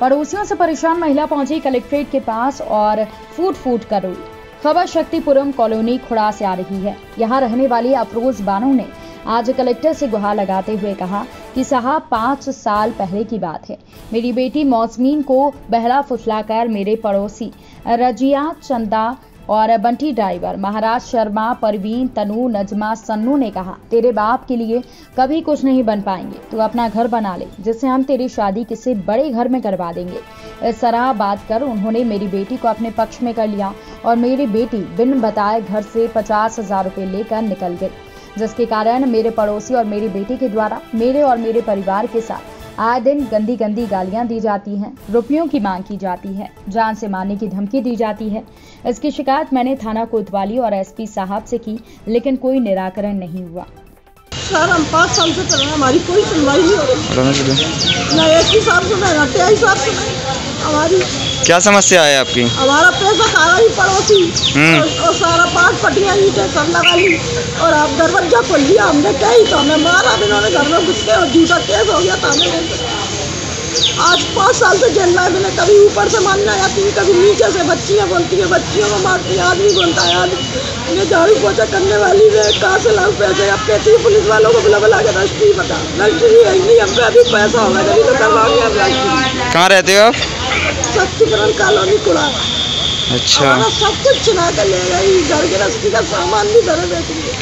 पड़ोसियों से परेशान महिला पहुंची कलेक्ट्रेट के पास और फूट फूट कर रोई। खबर शक्तिपुरम कॉलोनी खुड़ा से आ रही है। यहाँ रहने वाली अफरोज बानो ने आज कलेक्टर से गुहार लगाते हुए कहा कि साहब 5 साल पहले की बात है, मेरी बेटी मौसमीन को बहला फुसलाकर मेरे पड़ोसी रजिया, चंदा और बंटी ड्राइवर, महाराज शर्मा, परवीन, तनु, नजमा, सन्नू ने कहा तेरे बाप के लिए कभी कुछ नहीं बन पाएंगे, तू अपना घर बना ले, जिससे हम तेरी शादी किसी बड़े घर में करवा देंगे। इस तरह बात कर उन्होंने मेरी बेटी को अपने पक्ष में कर लिया और मेरी बेटी बिन बताए घर से 50,000 रुपये लेकर निकल गई, जिसके कारण मेरे पड़ोसी और मेरी बेटी के द्वारा मेरे और मेरे परिवार के साथ आए दिन गंदी गंदी गालियां दी जाती हैं, रुपयों की मांग की जाती है, जान से मारने की धमकी दी जाती है। इसकी शिकायत मैंने थाना कोतवाली और एसपी साहब से की, लेकिन कोई निराकरण नहीं हुआ। सर हम 5 साल से चल रहा है, हमारी कोई सुनवाई नहीं हो रही, ना एसपी साहब सुना ना टीआई साहब सुना। हमारी क्या समस्या है आपकी? हमारा पैसा सारा ही पड़ोसी और सारा 5 पटिया ही टेंशन लगा ली और आप दरवाजा खोल लिया, हमने कही तो हमें मारा, इन्होंने घर में घुस के और झूठा केस हो गया था। हमें आज 5 साल से झेलना है, मैंने कभी ऊपर से मानना आती है, कभी नीचे से बच्चियाँ बोलती हैं, बच्चियों को मारती है, आदमी बोलता है आदमी, मैं झाड़ू पोछा करने वाली है, कहाँ से लाऊं पैसे? आप कहती है पुलिस वालों को बुला बुला के रजिस्ट्री बता, रजिस्ट्री है नहीं, हम पे अभी पैसा होगा तभी तो करवाओगे आप रजिस्ट्री। कहाँ रहते हो आप? शक्तिपुरम कॉलोनी कुड़ा। अच्छा, सब कुछ चुना कर ले गई, घर गृहस्थी का सामान भी धरे बैठेंगे।